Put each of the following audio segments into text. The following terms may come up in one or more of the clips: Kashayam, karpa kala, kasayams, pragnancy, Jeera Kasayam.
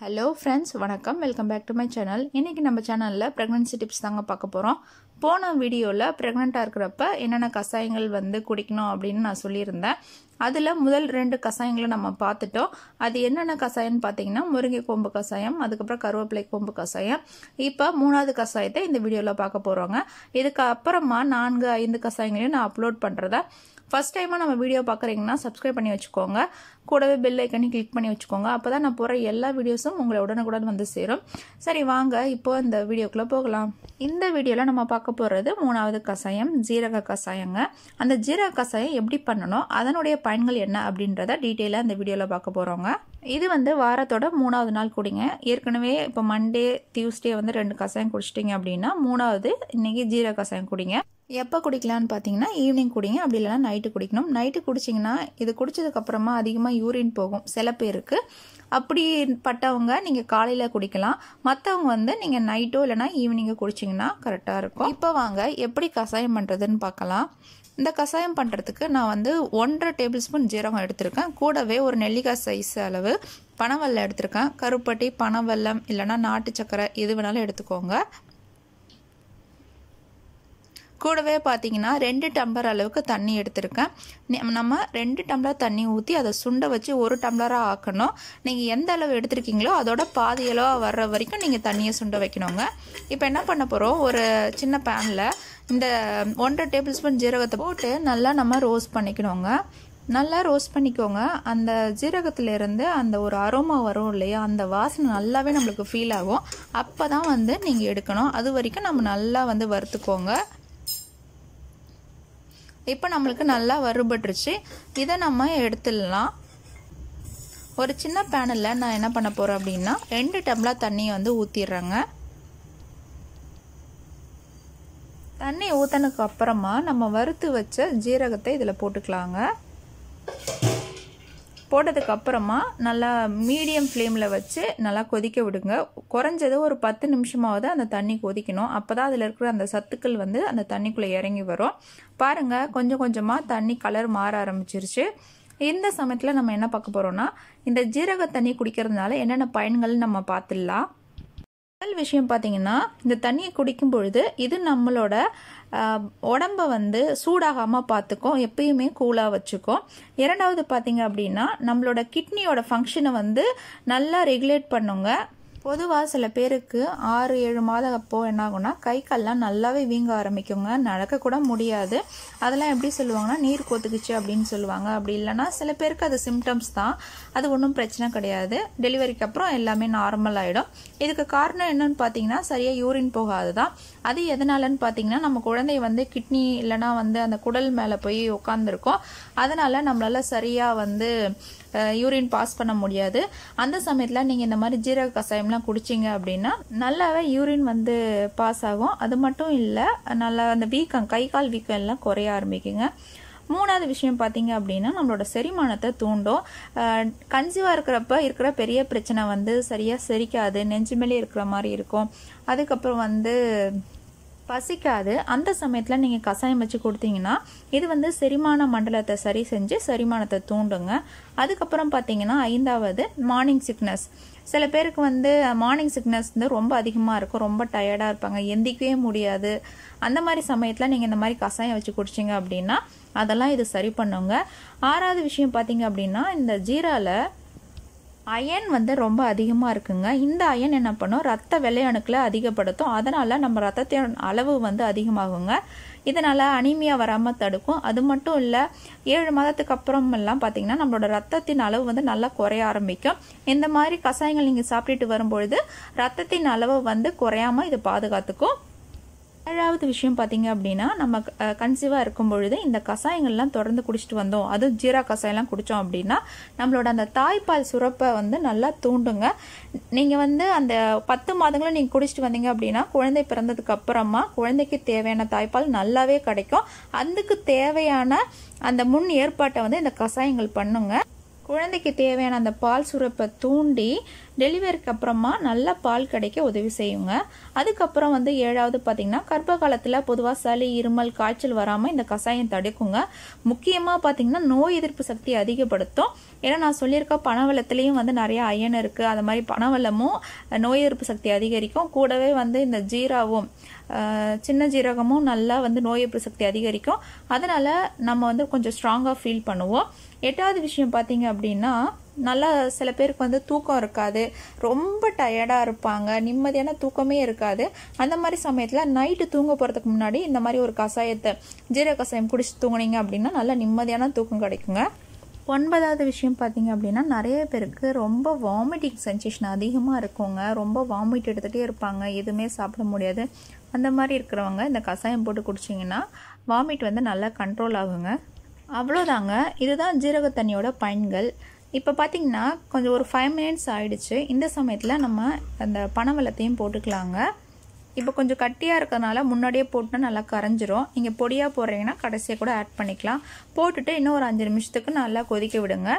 Hello friends, welcome back to my channel. இன்னைக்கு நம்ம சேனல்ல pregnancy tips தாங்க பார்க்க போறோம். போன வீடியோல pregnant ஆ இருக்கறப்ப என்னென்ன கசாயங்கள் வந்து குடிக்கணும் அப்படினு நான் சொல்லியிருந்தேன். அதுல முதல் ரெண்டு கசாயங்களை நம்ம பார்த்துட்டோம். அது என்னென்ன கசாயம்னு பாத்தீங்கன்னா முருங்கை கொம்பு கசாயம், அதுக்கு அப்புறம் கருவேப்பிலை கொம்பு கசாயம். இப்போ மூணாவது கசாயத்தை இந்த வீடியோல பார்க்க போறோங்க. இதுக்கு அப்புறமா 4 5 கசாயங்களை நான் அப்லோட் பண்றதா. First time நம்ம வீடியோ பார்க்கறீங்கன்னா subscribe பண்ணி வச்சுக்கோங்க. கூடவே bell icon-ஐ click பண்ணி வச்சுக்கோங்க. அப்பதான் நான் போற எல்லா வீடியோஸும் உங்களுக்கு உடனுக்குடன் வந்து சேரும். சரி வாங்க இப்போ இந்த வீடியோக்குள்ள போகலாம். இந்த வீடியோல நம்ம பார்க்க போறது மூணாவது கசாயம் ஜீரக கசாயங்க. அந்த ஜீரக கசாயம் எப்படி பண்ணனும், அதனுடைய பயன்கள் என்ன அப்படின்றத டீடைலா இந்த வீடியோல பார்க்க போறோங்க. இது வந்து வாரத்தோட மூணாவது நாள் குடிங்க. ஏற்கனவே இப்போ மண்டே டியூஸ்டே வந்து 2 கசாயம் குடிச்சிட்டீங்க அப்படினா மூணாவது இன்னைக்கு ஜீரக கசாயம் குடிங்க. எப்ப குடிக்கலாம்னு பாத்தீங்கன்னா ஈவினிங் குடிங்க, அப்படி இல்லனா நைட் குடிக்கணும். நைட் குடிச்சீங்கன்னா இது குடிச்சதுக்கு அப்புறமா அதிகமா யூரின் போகும் சில பேருக்கு. அப்படி பட்டவங்க நீங்க காலையில குடிக்கலாம், மத்தவங்க வந்து நீங்க நைட்டோ இல்லனா ஈவினிங் குடிச்சீங்கன்னா கரெக்ட்டா இருக்கும். இப்போ வாங்க எப்படி கசாயம் பண்றதுன்னு பார்க்கலாம். இந்த கசாயம் பண்றதுக்கு நான் வந்து 1.5 டேபிள்ஸ்பூன் ஜீரகம் எடுத்துர்க்கேன். கூடவே ஒரு நெல்லிக்காய் சைஸ் அளவு பனவெல்லம் எடுத்துர்க்கேன். கருப்பட்டி, பனவெல்லம் இல்லனா நாட்டு சக்கரை எது வேணாலும் எடுத்துக்கோங்க. கூடவே பாத்தீங்கன்னா 2 டம்ளர் அளவுக்கு தண்ணி எடுத்துர்க்கேன். நம்ம 2 டம்ளர் தண்ணி ஊத்தி அத சுண்ட வச்சு 1 டம்ளரா ஆக்கணும். நீங்க எந்த அளவு எடுத்துக்கிங்களோ அதோட பாதி அளவு வர்ற வரைக்கும் நீங்க தண்ணியை சுண்ட வைக்கணும்ங்க. இப்போ என்ன பண்ண போறோம், ஒரு சின்ன panல இந்த 1.5 டேபிள்ஸ்பூன் ஜீரகத்தை போட்டு நல்லா நம்ம ரோஸ்ட் பண்ணிக்கணும்ங்க. நல்லா ரோஸ்ட் பண்ணிக்கோங்க. அந்த ஜீரகத்துல இருந்து அந்த ஒரு அரோமா வரும் இல்லையா, அந்த வாசனை நல்லாவே நமக்கு ஃபீல் ஆகும். அப்பதான் வந்து நீங்க எடுக்கணும். அது வரைக்கும் நம்ம நல்லா வந்து வறுத்துக்கோங்க. இப்போ நமக்கு நல்லா வறுபட்டுருச்சு. இதை நம்ம எடுத்துடலாம். ஒரு சின்ன பேனல்ல நான் என்ன பண்ண போறேன் அப்படின்னா 2 டம்ளர் தண்ணியை வந்து ஊத்திடுறேங்க. தண்ணி ஊத்தனக்கு அப்புறமா நம்ம வறுத்து வச்ச ஜீரகத்தை இதுல போட்டுக்கலாங்க. போட்டதுக்கு அப்புறமா நல்லா மீடியம் ஃப்ளேம்ல வச்சு நல்லா கொதிக்க விடுங்க. குறைஞ்சது ஒரு 10 நிமிஷமாவது அந்த தண்ணி கொதிக்கணும். அப்பதான் அதுல இருக்கிற அந்த சத்துக்கள் வந்து அந்த தண்ணிக்குள்ள இறங்கி வரும். பாருங்க கொஞ்சம் கொஞ்சமா தண்ணி கலர் மாற ஆரம்பிச்சிருச்சு. இந்த சமயத்துல நம்ம என்ன பார்க்க போறோம்னா இந்த ஜீரக தண்ணி குடிக்கிறதுனால என்னென்ன பயன்கள் நம்ம பார்த்துடலாம். முதல் விஷயம் பார்த்தீங்கன்னா இந்த தண்ணியை குடிக்கும் பொழுது இது நம்மளோட உடம்பை வந்து சூடாகாம பார்த்துக்கும், எப்பயுமே கூலாக வச்சுக்கும். இரண்டாவது பார்த்தீங்க அப்படின்னா நம்மளோட கிட்னியோட ஃபங்க்ஷனை வந்து நல்லா ரெகுலேட் பண்ணுங்க. பொதுவாக சில பேருக்கு 6-7 மாதம் அப்போ என்ன ஆகும்னா கை கால்லாம் நல்லாவே வீங்க ஆரம்பிக்குங்க, நடக்க கூட முடியாது. அதெல்லாம் எப்படி சொல்லுவாங்கன்னா நீர் கோத்துக்குச்சு அப்படின்னு சொல்லுவாங்க. அப்படி இல்லைன்னா சில பேருக்கு அது சிம்டம்ஸ் தான், அது ஒன்றும் பிரச்சனை கிடையாது. டெலிவரிக்கு அப்புறம் எல்லாமே நார்மல் ஆகிடும். இதுக்கு காரணம் என்னன்னு பார்த்தீங்கன்னா சரியாக யூரின் போகாது தான். அது எதனாலன்னு பார்த்தீங்கன்னா நம்ம குழந்தை வந்து கிட்னி இல்லைனா வந்து அந்த குடல் மேலே போய் உட்காந்துருக்கோம். அதனால நம்மளால சரியாக வந்து யூரின் பாஸ் பண்ண முடியாது. அந்த சமயத்துல நீங்க இந்த மாதிரி ஜீரக கசாயம்லாம் குடிச்சீங்க அப்படின்னா நல்லாவே யூரின் வந்து பாஸ் ஆகும். அது மட்டும் இல்ல நல்லா அந்த வீக்கம், கை கால் வீக்கம் எல்லாம் குறைய ஆரம்பிக்குங்க. மூணாவது விஷயம் பார்த்தீங்க அப்படின்னா நம்மளோட செரிமானத்தை தூண்டும். கன்சீவா இருக்கிறப்ப இருக்கிற பெரிய பிரச்சனை வந்து சரியா செரிக்காது, நெஞ்சு மேலே இருக்கிற மாதிரி இருக்கும். அதுக்கப்புறம் வந்து பசிக்காது. அந்த சமயத்தில் நீங்கள் கசாயம் வச்சு கொடுத்தீங்கன்னா இது வந்து செரிமான மண்டலத்தை சரி செஞ்சு செரிமானத்தை தூண்டுங்க. அதுக்கப்புறம் பார்த்தீங்கன்னா 5வது மார்னிங் சிக்னஸ். சில பேருக்கு வந்து மார்னிங் சிக்னஸ் வந்து ரொம்ப அதிகமாக இருக்கும், ரொம்ப டயர்டாக இருப்பாங்க, எந்திக்கவே முடியாது. அந்த மாதிரி சமயத்தில் நீங்கள் இந்த மாதிரி கசாயம் வச்சு குடிச்சிங்க அப்படின்னா அதெல்லாம் இது சரி பண்ணுங்க. 6வது விஷயம் பார்த்தீங்க அப்படின்னா இந்த ஜீராவில் அயன் வந்து ரொம்ப அதிகமாக இருக்குங்க. இந்த அயன் என்ன பண்ணும், ரத்த வெள்ளையணுக்களை அதிகப்படுத்தும். அதனால நம்ம ரத்தத்தின் அளவு வந்து அதிகமாகுங்க. இதனால அனிமியா வராமல் தடுக்கும். அது மட்டும் இல்லை 7 மாதத்துக்கு அப்புறம் எல்லாம் பார்த்தீங்கன்னா நம்மளோட ரத்தத்தின் அளவு வந்து நல்லா குறைய ஆரம்பிக்கும். இந்த மாதிரி கசாயங்கள் நீங்கள் சாப்பிட்டுட்டு வரும்பொழுது ரத்தத்தின் அளவு வந்து குறையாமல் இது பாதுகாத்துக்கும். 7வது விஷயம் பார்த்தீங்க அப்படின்னா நம்ம கன்சீவாக இருக்கும் பொழுது இந்த கசாயங்கள்லாம் தொடர்ந்து குடிச்சிட்டு வந்தோம், அதுவும் ஜீரா கசாயம்லாம் குடித்தோம் அப்படின்னா நம்மளோட அந்த தாய்ப்பால் சுரப்பை வந்து நல்லா தூண்டுங்க. நீங்கள் வந்து அந்த 10 மாதங்களும் நீங்கள் குடிச்சிட்டு வந்தீங்க அப்படின்னா குழந்தை பிறந்ததுக்கு அப்புறமா குழந்தைக்கு தேவையான தாய்ப்பால் நல்லாவே கிடைக்கும். அதுக்கு தேவையான அந்த முன் ஏற்பாட்டை வந்து இந்த கசாயங்கள் பண்ணுங்க. குழந்தைக்கு தேவையான அந்த பால் சுரப்பை தூண்டி டெலிவரிக்கு அப்புறமா நல்ல பால் கிடைக்க உதவி செய்யுங்க. அதுக்கப்புறம் வந்து ஏழாவது பார்த்தீங்கன்னா கர்ப்ப காலத்தில் பொதுவாக சளி இருமல் காய்ச்சல் வராமல் இந்த கஷாயம் தடுக்குங்க. முக்கியமாக பார்த்தீங்கன்னா நோய் எதிர்ப்பு சக்தி அதிகப்படுத்தும். ஏன்னா நான் சொல்லியிருக்க பனவெல்லத்துலேயும் வந்து நிறைய அயன் இருக்குது. அது மாதிரி பனவெல்லமும் நோய் எதிர்ப்பு சக்தி அதிகரிக்கும். கூடவே வந்து இந்த ஜீராவும் சின்ன ஜீரகமும் நல்லா வந்து நோய் எதிர்ப்பு சக்தி அதிகரிக்கும். அதனால் நம்ம வந்து கொஞ்சம் ஸ்ட்ராங்காக ஃபீல் பண்ணுவோம். எட்டாவது விஷயம் பார்த்தீங்க அப்படின்னா நல்லா சில பேருக்கு வந்து தூக்கம் இருக்காது, ரொம்ப டயர்டாக இருப்பாங்க, நிம்மதியான தூக்கமே இருக்காது. அந்த மாதிரி சமயத்தில் நைட்டு தூங்க போகிறதுக்கு முன்னாடி இந்த மாதிரி ஒரு கஷாயத்தை ஜீரா கஷாயம் குடிச்சு தூங்குனீங்க அப்படின்னா நல்லா நிம்மதியான தூக்கம் கிடைக்குங்க. ஒன்பதாவது விஷயம் பார்த்தீங்க அப்படின்னா நிறைய பேருக்கு ரொம்ப வாமிட்டிங் சென்சேஷன் அதிகமாக இருக்குங்க. ரொம்ப வாமிட் எடுத்துகிட்டே இருப்பாங்க, எதுவுமே சாப்பிட முடியாது. அந்த மாதிரி இருக்கிறவங்க இந்த கஷாயம் போட்டு குடிச்சிங்கன்னா வாமிட் வந்து நல்லா கண்ட்ரோல் ஆகுங்க. அவ்வளோதாங்க, இதுதான் ஜீரக தண்ணியோட பயன்கள். இப்போ பார்த்திங்கன்னா கொஞ்சம் ஒரு 5 minutes ஆகிடுச்சு. இந்த சமயத்தில் நம்ம அந்த பனவெல்லத்தையும் போட்டுக்கலாங்க. இப்போ கொஞ்சம் கட்டியாக இருக்கிறதுனால முன்னாடியே போட்டுனா நல்லா கரைஞ்சிரும். நீங்கள் பொடியாக போடுறீங்கன்னா கடைசியாக கூட ஆட் பண்ணிக்கலாம். போட்டுட்டு இன்னும் ஒரு 5 நிமிஷத்துக்கு நல்லா கொதிக்க விடுங்க.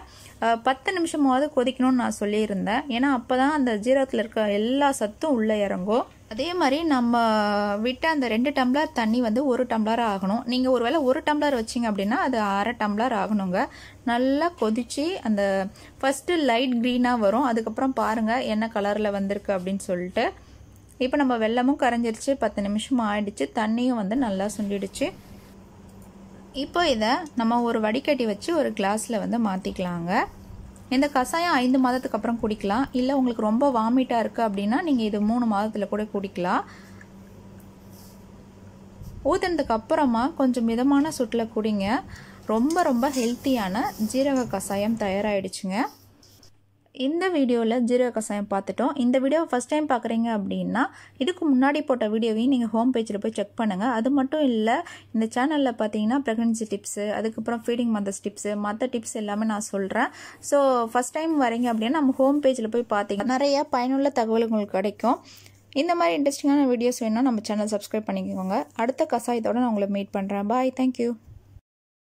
10 நிமிஷமாவது கொதிக்கணும்னு நான் சொல்லியிருந்தேன். ஏன்னா அப்போ தான் அந்த ஜீரகத்தில் இருக்க எல்லா சத்தும் உள்ளே இறங்கும். அதே மாதிரி நம்ம விட்ட அந்த 2 டம்ளர் தண்ணி வந்து 1 டம்ளர் ஆகணும். நீங்கள் ஒருவேளை 1 டம்ளர் வச்சிங்க அப்படின்னா அது 1/2 டம்ளர் ஆகணுங்க. நல்லா கொதித்து அந்த ஃபஸ்ட்டு லைட் க்ரீனாக வரும். அதுக்கப்புறம் பாருங்கள் என்ன கலரில் வந்திருக்கு அப்படின்னு சொல்லிட்டு. இப்போ நம்ம வெல்லமும் கரைஞ்சிருச்சு, 10 நிமிஷம் ஆயிடுச்சு, தண்ணியும் வந்து நல்லா சுண்டிடுச்சு. இப்போ இதை நம்ம ஒரு வடிகட்டி வச்சு ஒரு கிளாஸில் வந்து மாற்றிக்கலாங்க. இந்த கஷாயம் 5 மாதத்துக்கு அப்புறம் குடிக்கலாம். இல்லை உங்களுக்கு ரொம்ப வாமிட்டாக இருக்குது அப்படின்னா நீங்கள் இது 3 மாதத்தில் கூட குடிக்கலாம். ஊற்றுனதுக்கு அப்புறமா கொஞ்சம் மிதமான சுட்டில் குடிங்க. ரொம்ப ரொம்ப ஹெல்த்தியான ஜீரக கஷாயம் தயாராகிடுச்சுங்க. இந்த வீடியோவில் ஜீரக கஷாயம் பார்த்துட்டோம். இந்த வீடியோவை ஃபஸ்ட் டைம் பார்க்குறீங்க அப்படின்னா இதுக்கு முன்னாடி போட்ட வீடியோவையும் நீங்கள் ஹோம் பேஜில் போய் செக் பண்ணுங்கள். அது மட்டும் இல்லை, இந்த சேனலில் பார்த்தீங்கன்னா ப்ரெக்னன்சி டிப்ஸு, அதுக்கப்புறம் ஃபீடிங் மதர்ஸ் டிப்ஸு, மற்ற டிப்ஸ் எல்லாமே நான் சொல்கிறேன். ஸோ ஃபஸ்ட் டைம் வரீங்க அப்படின்னா நம்ம ஹோம் பேஜில் போய் பார்த்தீங்கன்னா நிறையா பயனுள்ள தகவல் உங்களுக்கு கிடைக்கும். இந்த மாதிரி இன்ட்ரெஸ்டிங்கான வீடியோஸ் வேணும்னா நம்ம சேனல் சப்ஸ்கிரைப் பண்ணிக்கோங்க. அடுத்த கஷாயத்தோடு நான் உங்களை மீட் பண்ணுறேன். Bye, thank you.